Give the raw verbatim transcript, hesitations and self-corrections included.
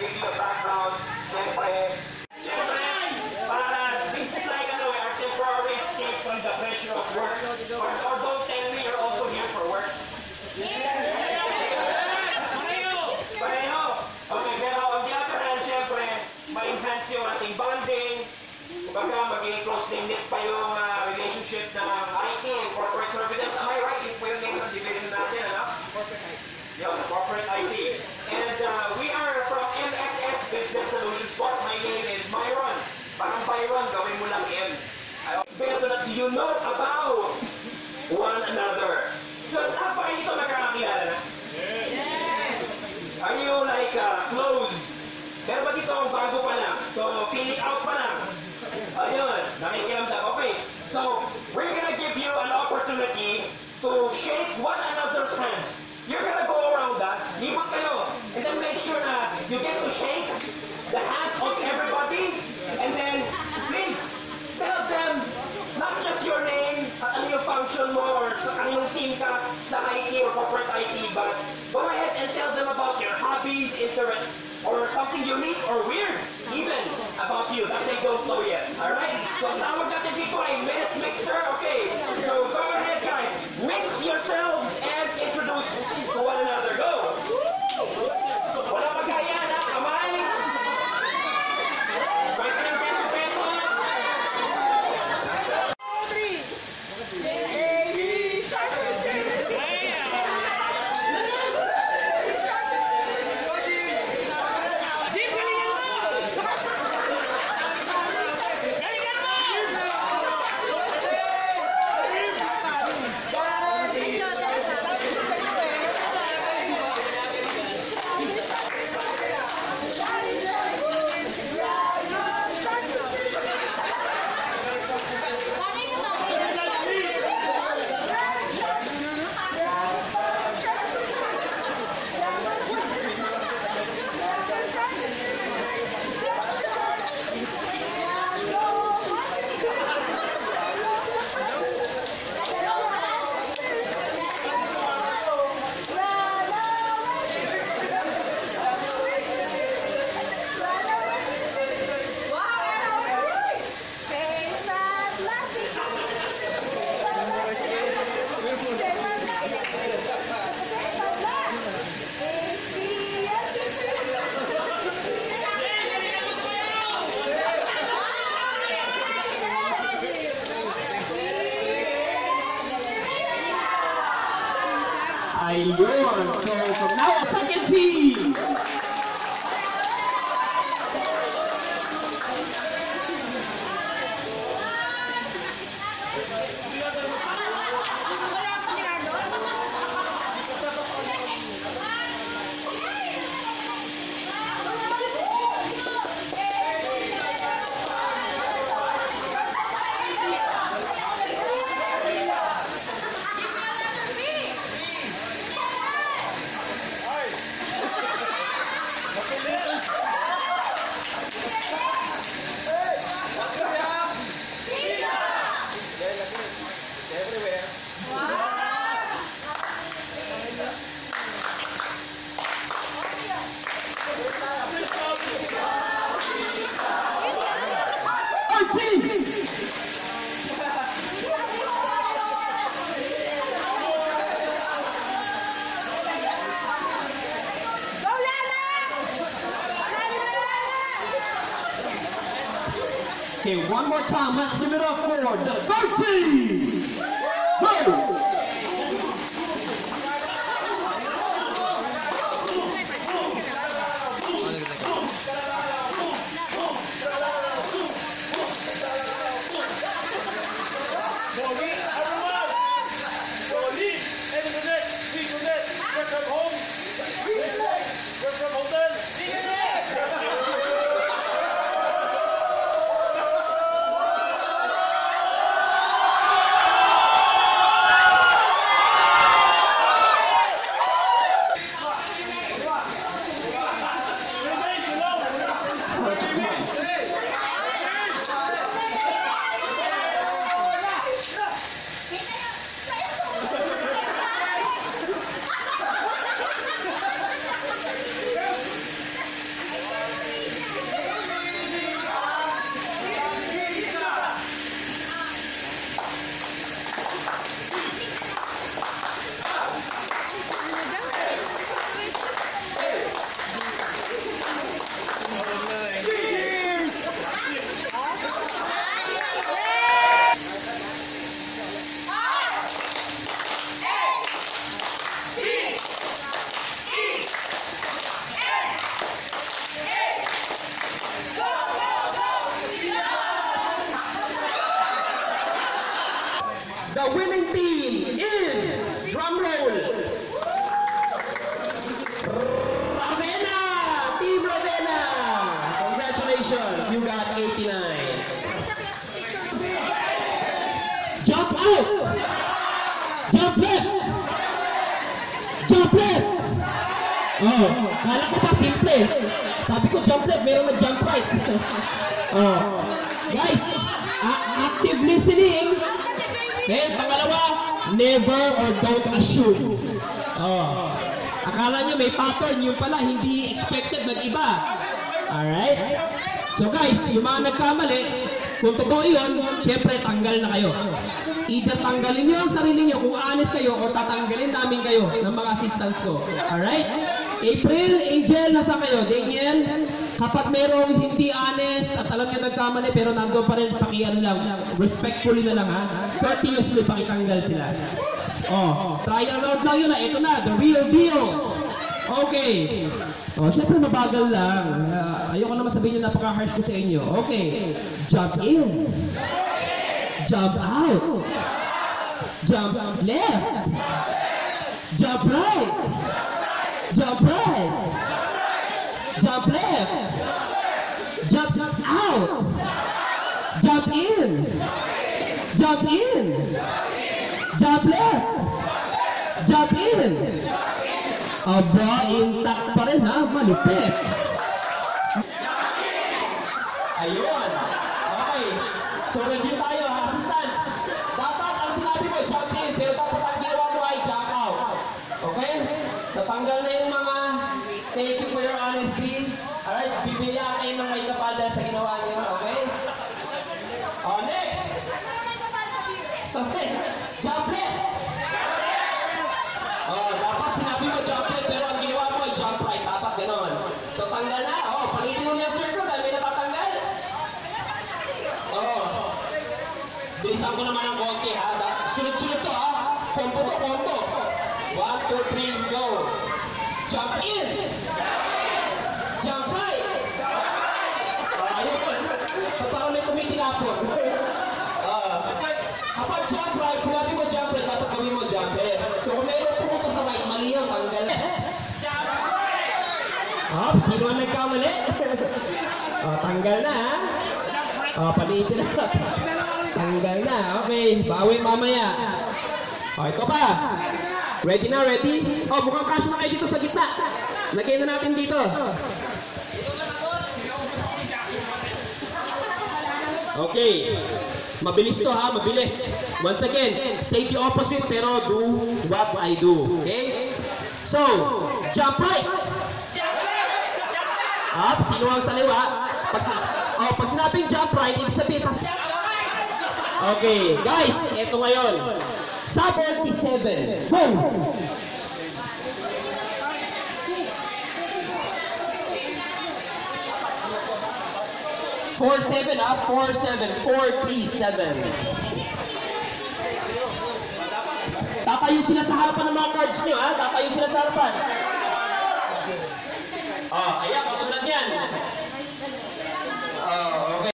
dito sa background, siyempre, siyempre, para business-like na gawin, our temporary escape from the pressure of work. Or, or don't tell me you're also here for work. Pareho! Pareho! Okay, pero on the other hand, siyempre, ma-enhance yung ating bonding, kumbaga, maging close-knit pa yung uh, relationship ng I T and corporate services. Am I right? If we'll name ang division natin, ano? Corporate I T. Yun, corporate I T. And uh, we are from M S S Business Solutions Corp. My name is Myron. Parang Byron, gawin mo lang M. It's better that you know about one another. So, tapos ito nakakakilala na? Yes! Yes! Are you like uh, close? Meron ba dito ang bago pa lang? So, feeling out pa lang? Ayun, nakikiramdam. Okay, so we're gonna give you an opportunity to shake one another's hands. You're gonna go around that, ibot kayo, and then make sure na you get to shake the hand of everybody, and then please tell them not just your name, at ano yung function mo, or sa anong team ka sa I T or corporate I T, but go ahead and tell them about your hobbies, interests, or something unique or weird even about you that they don't know yet. Alright? So now we're going to people a minute mixer. Okay. So go ahead, guys. Mix yourselves and introduce to one another. Go! Wala magaya na kamay! twenty peso peso! So from now, second team. Okay, one more time, let's give it up for the thirteen! Go! out! Jump left! Jump left! Oh, kala ko pa simple. Sabi ko jump left, meron na jump right. Oh. Guys, active listening. Then, pangalawa, never or don't assume. Oh. Akala nyo may pattern, yun pala, hindi expected mag-iba. Alright? So guys, yung mga nagkamali, kung totoo yun, syempre tanggal na kayo. Either tanggalin nyo ang sarili nyo kung honest kayo o tatanggalin namin kayo ng mga assistants ko. Alright? April, Angel, nasa kayo. Daniel, kapag merong hindi honest at alam nyo nagkamali pero nandoon pa rin, pakian lang. Respectfully na lang ha. Courteously pakitanggal sila. Oh, trial round lang yun ha. Ito na, the real deal. Okay. Oh, syempre mabagal lang. Uh, ayoko naman sabihin yung napaka-harsh ko sa inyo. Okay. Jump in. Jump out. Jump left. Jump right. Jump right. Jump left. Jump out. Jump in. Jump in. Jump left. Jump in. Aba, intact pa rin ha, malipit. Ayun. Okay. So review tayo ha, assistants. Dapat ang sinabi mo, jump in, pero dapat ang ginawa mo ay jump out. Okay? So tanggal na yung mga thank you for your honesty. Alright, bibigyan kayo ng may kapalda sa ginawa niyo, okay? Oh, next. Okay. Jump in. Oh, dapat sinabi mo jump in, pero ang ginawa mo ay jump right. Dapat ganoon. So tanggal na. Oh, palitin mo niya circle dahil may natatanggal. Oh. Bilisan ko naman ang konti ha. Sunod-sunod to ha. Kompo to, kompo. One, two, three, go. Jump in. Jump right. Oh, ayun. So parang may kumikinapon. Oh. Kapag jump right, sinabi mo jump right, dapat gawin mo jump right. So kung meron po ito sa mic, mali yung tanggal. Oh, sino ang nagkamali? Oh, tanggal na ha. Oh, palitin na. Tanggal na, okay. Bawi mamaya. Oh, ito pa. Ready na, ready? Oh, mukhang cash na kayo dito sa gitna. Lagay na natin dito. Okay. Mabilis to ha, mabilis. Once again, say the opposite pero do what I do. Okay? So, jump right. Up, sino ang sa liwa? Pag, oh, pag sinabing jump right, ibig sabihin sa... Okay, guys, eto ngayon. seventy-seven. Go! four seven up, four seven, four three seven. Tatayo sila sa harapan ng mga cards nyo, ha? Tatayo sila sa harapan. Oh, ayan, patulad yan.